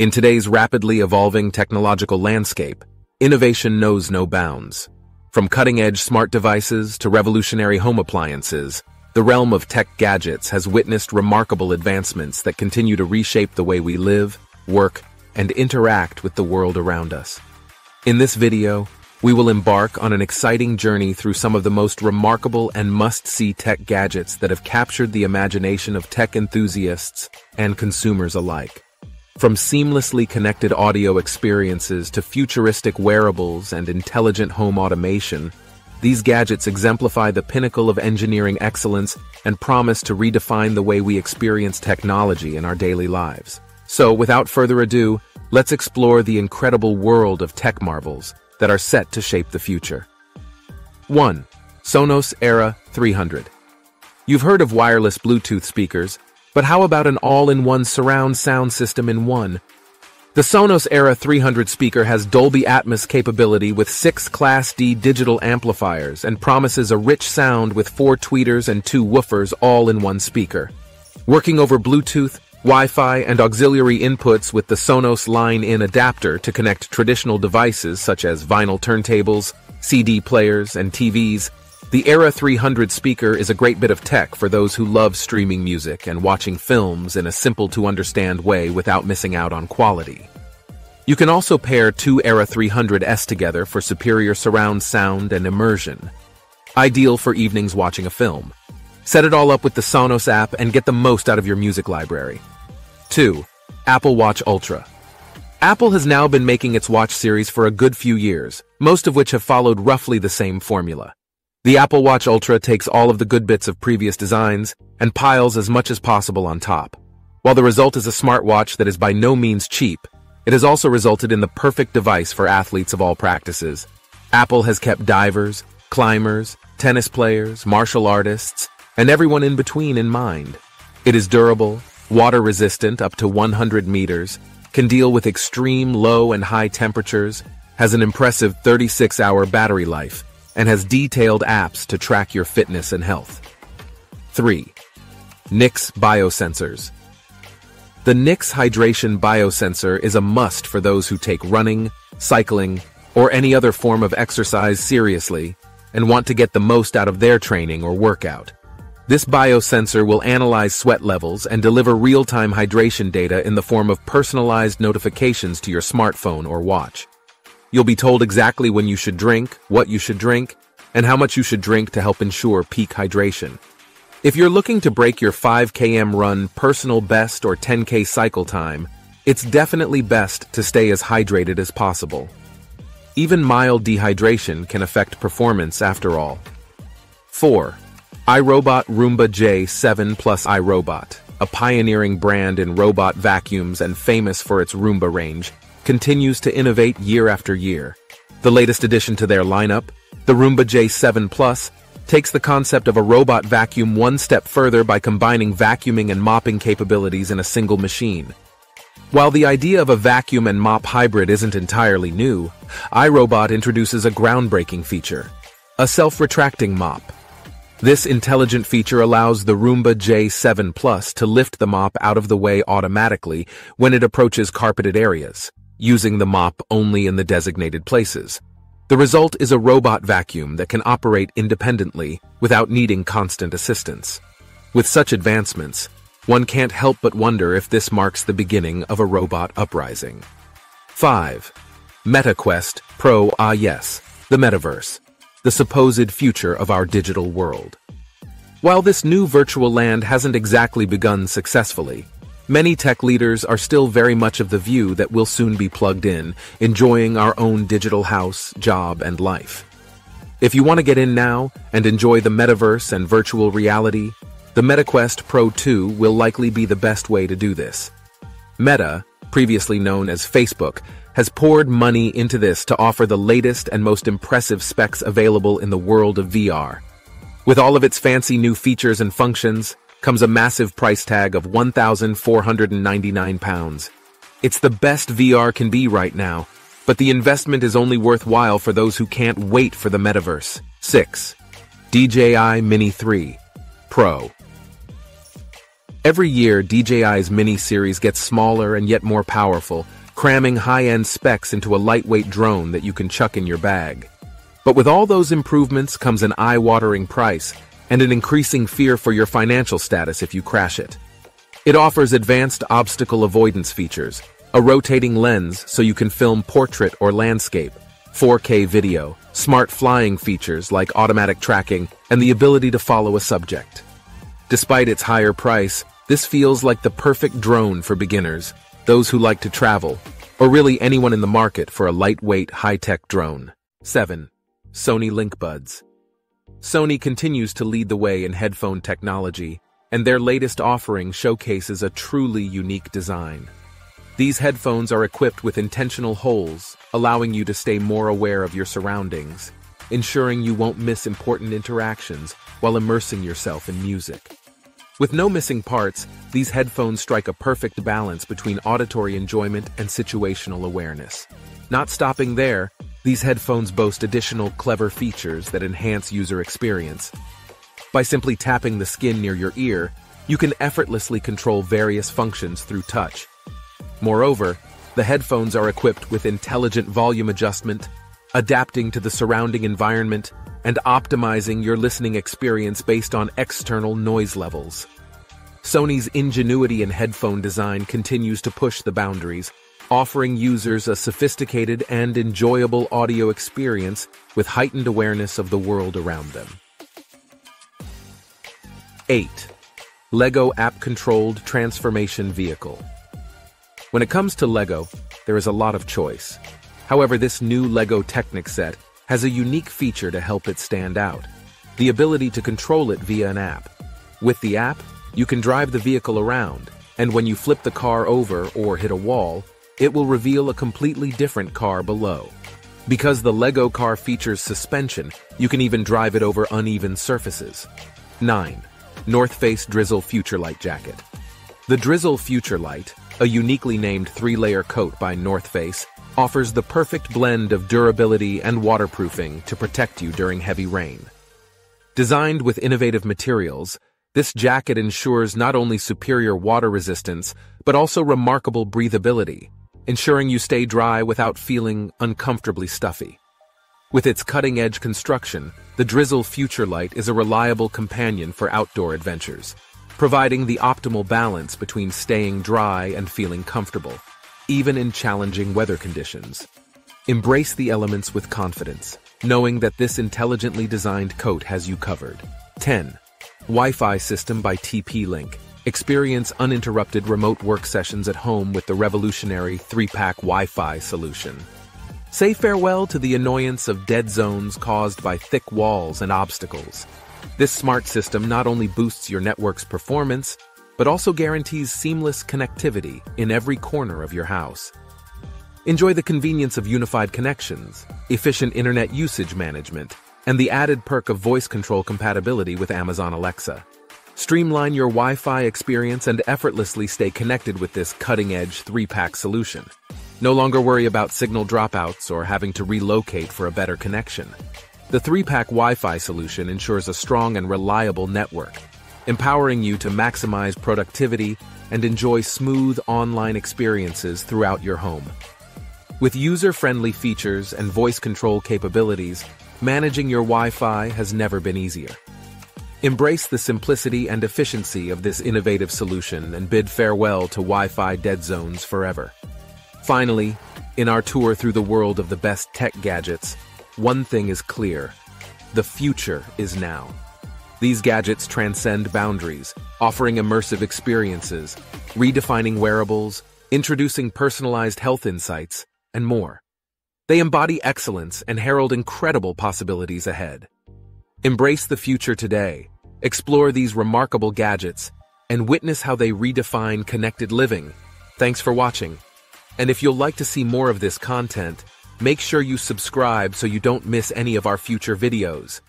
In today's rapidly evolving technological landscape, innovation knows no bounds. From cutting-edge smart devices to revolutionary home appliances, the realm of tech gadgets has witnessed remarkable advancements that continue to reshape the way we live, work, and interact with the world around us. In this video, we will embark on an exciting journey through some of the most remarkable and must-see tech gadgets that have captured the imagination of tech enthusiasts and consumers alike. From seamlessly connected audio experiences to futuristic wearables and intelligent home automation, these gadgets exemplify the pinnacle of engineering excellence and promise to redefine the way we experience technology in our daily lives. So, without further ado, let's explore the incredible world of tech marvels that are set to shape the future. 1. Sonos ERA 300. You've heard of wireless Bluetooth speakers, but how about an all-in-one surround sound system in one? The Sonos ERA 300 speaker has Dolby Atmos capability with 6 Class D digital amplifiers and promises a rich sound with 4 tweeters and 2 woofers all in one speaker. Working over Bluetooth, Wi-Fi, and auxiliary inputs with the Sonos line-in adapter to connect traditional devices such as vinyl turntables, CD players, and TVs, the ERA 300 speaker is a great bit of tech for those who love streaming music and watching films in a simple-to-understand way without missing out on quality. You can also pair two ERA 300s together for superior surround sound and immersion, ideal for evenings watching a film. Set it all up with the Sonos app and get the most out of your music library. 2. Apple Watch Ultra. Apple has now been making its watch series for a good few years, most of which have followed roughly the same formula. The Apple Watch Ultra takes all of the good bits of previous designs and piles as much as possible on top. While the result is a smartwatch that is by no means cheap, it has also resulted in the perfect device for athletes of all practices. Apple has kept divers, climbers, tennis players, martial artists, and everyone in between in mind. It is durable, water-resistant up to 100 meters, can deal with extreme low and high temperatures, has an impressive 36-hour battery life, and has detailed apps to track your fitness and health. 3. Nix Biosensors. The Nix Hydration Biosensor is a must for those who take running, cycling, or any other form of exercise seriously and want to get the most out of their training or workout. This biosensor will analyze sweat levels and deliver real-time hydration data in the form of personalized notifications to your smartphone or watch. You'll be told exactly when you should drink, what you should drink, and how much you should drink to help ensure peak hydration. If you're looking to break your 5 km run personal best or 10K cycle time, it's definitely best to stay as hydrated as possible. Even mild dehydration can affect performance after all. 4. iRobot Roomba J7+ iRobot, a pioneering brand in robot vacuums and famous for its Roomba range, continues to innovate year after year. The latest addition to their lineup, the Roomba J7+, takes the concept of a robot vacuum one step further by combining vacuuming and mopping capabilities in a single machine. While the idea of a vacuum and mop hybrid isn't entirely new, iRobot introduces a groundbreaking feature, a self-retracting mop. This intelligent feature allows the Roomba J7+ to lift the mop out of the way automatically when it approaches carpeted areas, using the mop only in the designated places. The result is a robot vacuum that can operate independently without needing constant assistance. With such advancements, one can't help but wonder if this marks the beginning of a robot uprising. 5. Meta Quest Pro. Ah yes, the metaverse, the supposed future of our digital world. While this new virtual land hasn't exactly begun successfully, many tech leaders are still very much of the view that we'll soon be plugged in, enjoying our own digital house, job, and life. If you want to get in now and enjoy the metaverse and virtual reality, the Meta Quest Pro 2 will likely be the best way to do this. Meta, previously known as Facebook, has poured money into this to offer the latest and most impressive specs available in the world of VR. With all of its fancy new features and functions, comes a massive price tag of £1,499. It's the best VR can be right now, but the investment is only worthwhile for those who can't wait for the metaverse. 6. DJI Mini 3 Pro. Every year, DJI's mini series gets smaller and yet more powerful, cramming high-end specs into a lightweight drone that you can chuck in your bag. But with all those improvements comes an eye-watering price and an increasing fear for your financial status if you crash it. It offers advanced obstacle avoidance features, a rotating lens so you can film portrait or landscape, 4K video, smart flying features like automatic tracking, and the ability to follow a subject. Despite its higher price, this feels like the perfect drone for beginners, those who like to travel, or really anyone in the market for a lightweight, high-tech drone. 7. Sony Link Buds. Sony continues to lead the way in headphone technology, and their latest offering showcases a truly unique design. These headphones are equipped with intentional holes, allowing you to stay more aware of your surroundings, ensuring you won't miss important interactions while immersing yourself in music. With no missing parts, these headphones strike a perfect balance between auditory enjoyment and situational awareness. Not stopping there, these headphones boast additional clever features that enhance user experience. By simply tapping the skin near your ear, you can effortlessly control various functions through touch. Moreover, the headphones are equipped with intelligent volume adjustment, adapting to the surrounding environment, and optimizing your listening experience based on external noise levels. Sony's ingenuity in headphone design continues to push the boundaries, offering users a sophisticated and enjoyable audio experience with heightened awareness of the world around them. 8. LEGO App-Controlled Transformation Vehicle. When it comes to LEGO, there is a lot of choice. However, this new LEGO Technic set has a unique feature to help it stand out: the ability to control it via an app. With the app, you can drive the vehicle around, and when you flip the car over or hit a wall, it will reveal a completely different car below. Because the LEGO car features suspension, you can even drive it over uneven surfaces. 9. North Face Drizzle Futurelight Jacket. The Drizzle Futurelight, a uniquely named three-layer coat by North Face, offers the perfect blend of durability and waterproofing to protect you during heavy rain. Designed with innovative materials, this jacket ensures not only superior water resistance, but also remarkable breathability, ensuring you stay dry without feeling uncomfortably stuffy. With its cutting-edge construction, the Drizzle Futurelight is a reliable companion for outdoor adventures, providing the optimal balance between staying dry and feeling comfortable, even in challenging weather conditions. Embrace the elements with confidence, knowing that this intelligently designed coat has you covered. 10. Wi-Fi System by TP-Link. Experience uninterrupted remote work sessions at home with the revolutionary 3-pack Wi-Fi solution. Say farewell to the annoyance of dead zones caused by thick walls and obstacles. This smart system not only boosts your network's performance, but also guarantees seamless connectivity in every corner of your house. Enjoy the convenience of unified connections, efficient internet usage management, and the added perk of voice control compatibility with Amazon Alexa. Streamline your Wi-Fi experience and effortlessly stay connected with this cutting-edge 3-pack solution. No longer worry about signal dropouts or having to relocate for a better connection. The 3-pack Wi-Fi solution ensures a strong and reliable network, empowering you to maximize productivity and enjoy smooth online experiences throughout your home. With user-friendly features and voice control capabilities, managing your Wi-Fi has never been easier. Embrace the simplicity and efficiency of this innovative solution and bid farewell to Wi-Fi dead zones forever. Finally, in our tour through the world of the best tech gadgets, one thing is clear: the future is now. These gadgets transcend boundaries, offering immersive experiences, redefining wearables, introducing personalized health insights, and more. They embody excellence and herald incredible possibilities ahead. Embrace the future today, explore these remarkable gadgets, and witness how they redefine connected living. Thanks for watching. And if you'll like to see more of this content, make sure you subscribe so you don't miss any of our future videos.